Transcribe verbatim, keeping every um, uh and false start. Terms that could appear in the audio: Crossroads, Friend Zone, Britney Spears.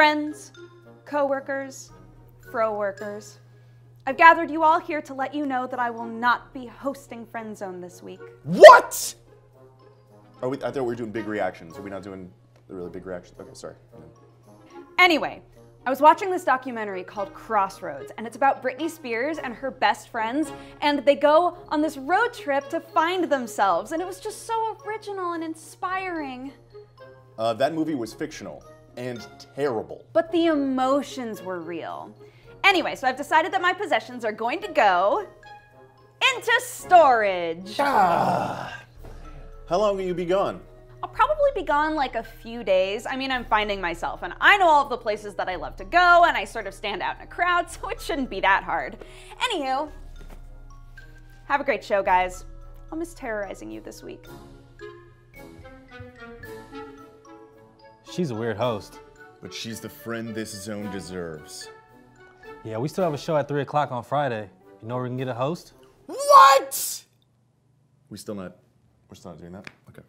friends, co-workers, fro-workers. I've gathered you all here to let you know that I will not be hosting Friend Zone this week. What? Oh, we, I thought we were doing big reactions. Are we not doing the really big reactions? Okay, sorry. No. Anyway, I was watching this documentary called Crossroads, and it's about Britney Spears and her best friends, and they go on this road trip to find themselves, and it was just so original and inspiring. Uh, that movie was fictional and terrible. But the emotions were real. Anyway, so I've decided that my possessions are going to go into storage. Ah. How long will you be gone? I'll probably be gone like a few days. I mean, I'm finding myself, and I know all of the places that I love to go, and I sort of stand out in a crowd, so it shouldn't be that hard. Anywho, have a great show, guys. I'll miss terrorizing you this week. She's a weird host. But she's the friend this zone deserves. Yeah, we still have a show at three o'clock on Friday. You know where we can get a host? What? We still not, we're still not doing that? Okay.